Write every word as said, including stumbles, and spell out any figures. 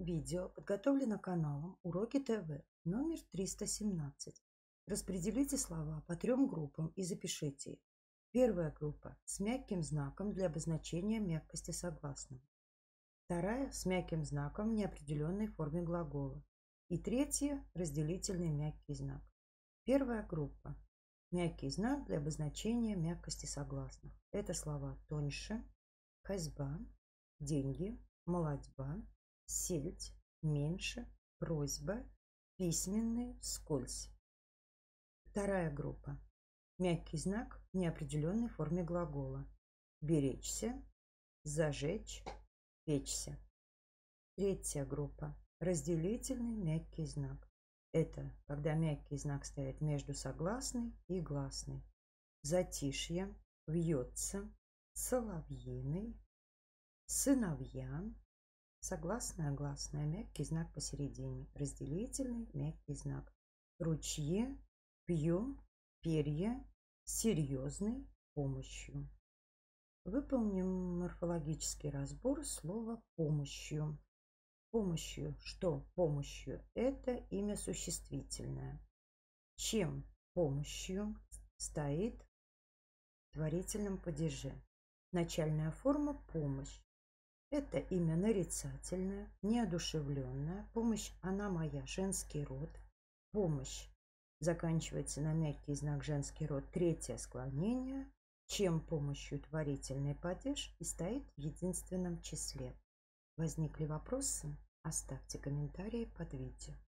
Видео подготовлено каналом Уроки ТВ номер триста семнадцать. Распределите слова по трем группам и запишите их. Первая группа с мягким знаком для обозначения мягкости согласного. Вторая с мягким знаком в неопределенной форме глагола. И третья разделительный мягкий знак. Первая группа. Мягкий знак для обозначения мягкости согласных. Это слова тоньше, козьба, деньги, молодьба, сельдь, меньше, просьба, письменные, вскользь. Вторая группа. Мягкий знак в неопределенной форме глагола. Беречься, зажечь, печься. Третья группа. Разделительный мягкий знак. Это когда мягкий знак стоит между согласной и гласной. Затишье, вьется, соловьиный, сыновья. Согласная, гласная, мягкий знак посередине, разделительный мягкий знак. Ручье, пьем, перья, серьезной, помощью. Выполним морфологический разбор слова «помощью». Помощью, что помощью? Это имя существительное. Чем помощью стоит в творительном падеже? Начальная форма «помощь». Это имя нарицательное, неодушевленное, помощь она моя, женский род, помощь заканчивается на мягкий знак женский род, третье склонение, чем помощью творительный падеж и стоит в единственном числе. Возникли вопросы? Оставьте комментарии под видео.